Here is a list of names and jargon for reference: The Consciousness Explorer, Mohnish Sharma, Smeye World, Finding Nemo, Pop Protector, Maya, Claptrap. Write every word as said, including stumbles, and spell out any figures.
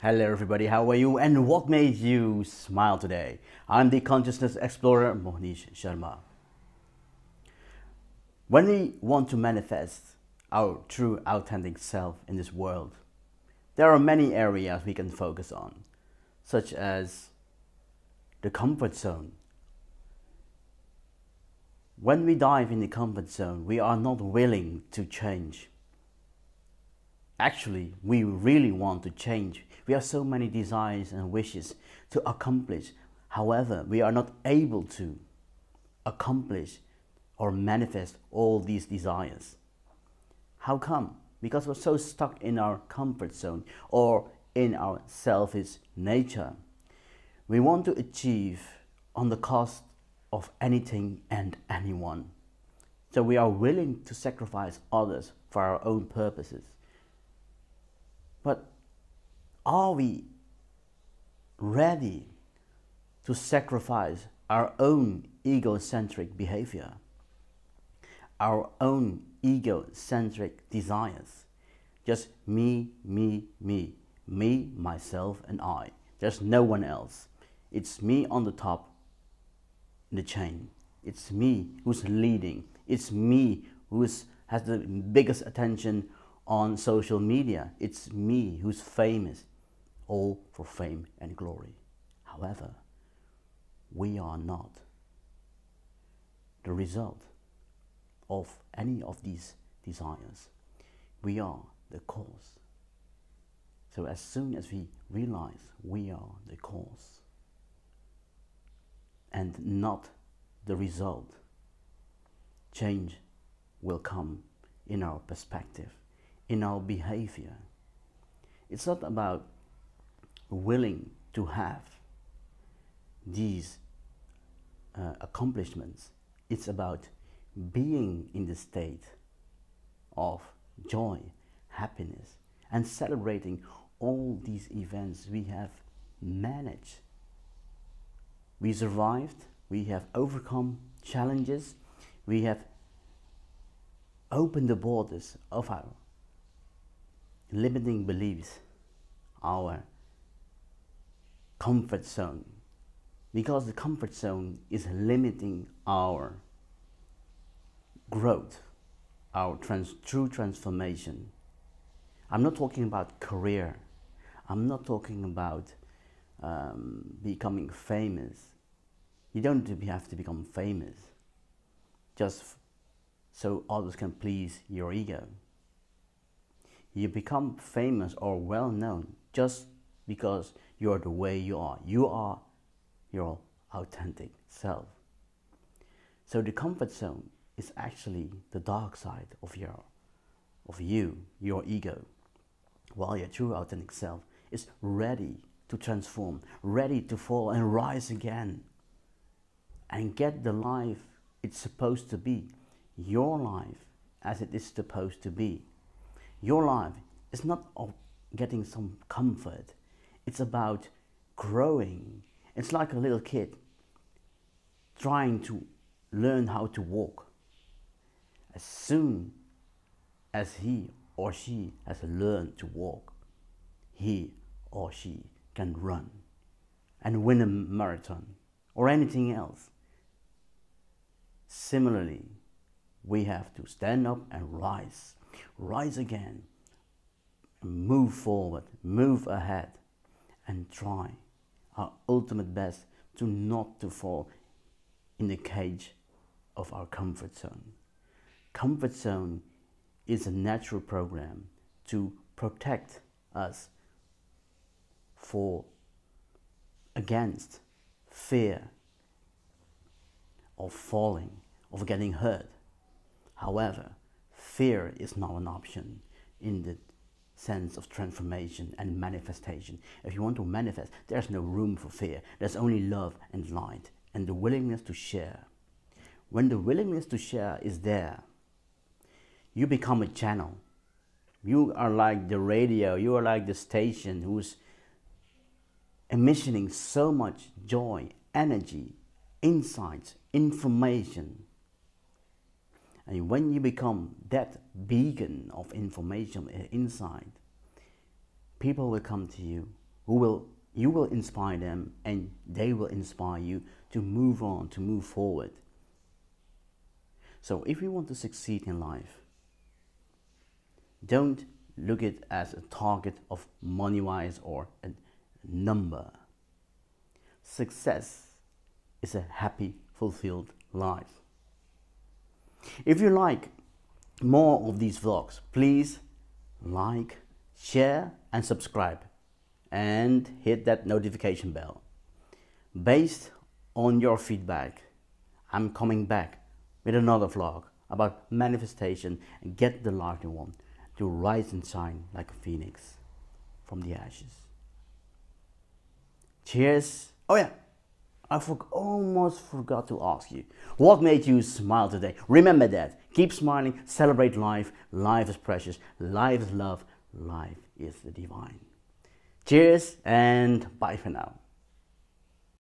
Hello everybody, how are you and what made you smile today? I'm the Consciousness Explorer, Mohnish Sharma. When we want to manifest our true authentic self in this world, there are many areas we can focus on, such as the comfort zone. When we dive in the comfort zone, we are not willing to change. Actually, we really want to change. We have so many desires and wishes to accomplish. However, we are not able to accomplish or manifest all these desires. How come? Because we're so stuck in our comfort zone or in our selfish nature. We want to achieve on the cost of anything and anyone. So we are willing to sacrifice others for our own purposes. But are we ready to sacrifice our own egocentric behavior, our own egocentric desires? Just me, me, me, me, myself and I. There's no one else. It's me on the top in the chain. It's me who's leading. It's me who has the biggest attention on social media. It's me who's famous, all for fame and glory. However, we are not the result of any of these desires. We are the cause. So as soon as we realize we are the cause and not the result, change will come in our perspective, in our behavior. It's not about willing to have these uh, accomplishments. It's about being in the state of joy, happiness, and celebrating all these events we have managed. We survived, we have overcome challenges, we have opened the borders of our limiting beliefs, our comfort zone, because the comfort zone is limiting our growth, our trans true transformation. I'm not talking about career. I'm not talking about um, becoming famous. You don't have to become famous just so others can please your ego. You become famous or well known just because you are the way you are. You are your authentic self. So the comfort zone is actually the dark side of your, of you, your ego. While your true authentic self is ready to transform, ready to fall and rise again and get the life it's supposed to be, your life as it is supposed to be. Your life is not of getting some comfort. It's about growing. It's like a little kid trying to learn how to walk. As soon as he or she has learned to walk, he or she can run and win a marathon or anything else. Similarly, we have to stand up and rise. Rise again, move forward, move ahead, and try our ultimate best to not to fall in the cage of our comfort zone. Comfort zone is a natural program to protect us for against fear of falling, of getting hurt. However, fear is not an option in the sense of transformation and manifestation. If you want to manifest, there's no room for fear. There's only love and light and the willingness to share. When the willingness to share is there, you become a channel. You are like the radio, you are like the station who's emitting so much joy, energy, insights, information. And when you become that beacon of information and insight, people will come to you who will, you will inspire them, and they will inspire you to move on, to move forward. So if you want to succeed in life, don't look at it as a target of money-wise or a number. Success is a happy, fulfilled life. If you like more of these vlogs, please like, share and subscribe, and hit that notification bell. Based on your feedback, I'm coming back with another vlog about manifestation and get the life you want, to rise and shine like a phoenix from the ashes. Cheers. Oh yeah, I for almost forgot to ask you, what made you smile today? Remember that. Keep smiling, celebrate life. Life is precious, life is love, life is the divine. Cheers and bye for now.